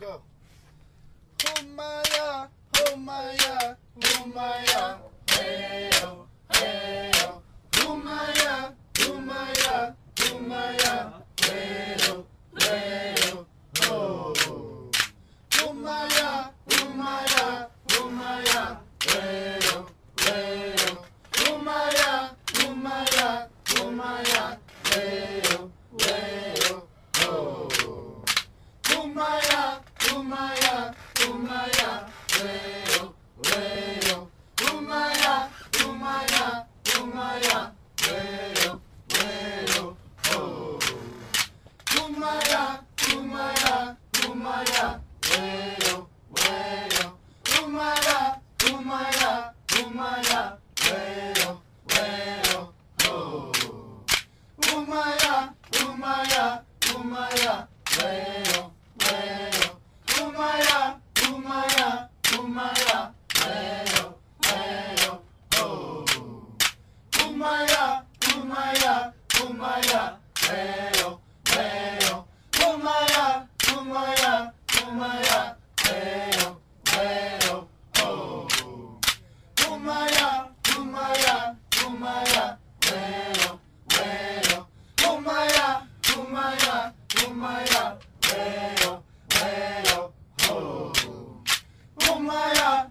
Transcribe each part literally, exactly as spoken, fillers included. Go. Humaya, humaya, humaya, hey oh, hey oh. Humaya, humaya, humaya, hey oh, hey oh. Humaya, humaya, humaya, hey oh, hey oh. Humaya, humaya, humaya, hey oh, hey oh. Humaya, humaya, humaya, hey oh, hey oh. Humaya, humaya, humaya, hey oh, hey oh. Humaya, humaya, humaya, hey oh, hey oh. Humaya, humaya, humaya, hey oh, hey oh. Humaya, humaya, humaya, hey oh. Humaya, humaya, humaya, heyo, heyo, oh. Humaya, humaya, humaya, heyo, heyo. Humaya, humaya, humaya, heyo, heyo, oh. Humaya,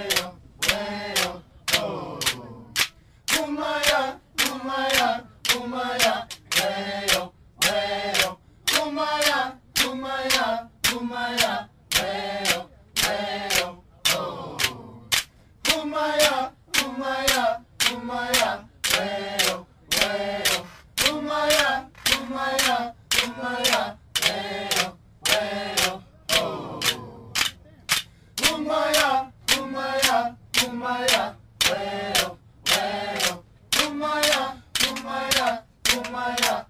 humaya, heyo, heyo. Humaya, humaya, humaya, heyo, heyo. Humaya, humaya, humaya, heyo, heyo, oh. Humaya, humaya, humaya, heyo, heyo. Humaya, humaya, humaya, heyo, heyo, oh. Humaya, humaya, humaya, heyo, heyo. Humaya, humaya, humaya, heyo, heyo, oh. Humaya, humaya, humaya, heyo, heyo. Humaya, humaya, humaya.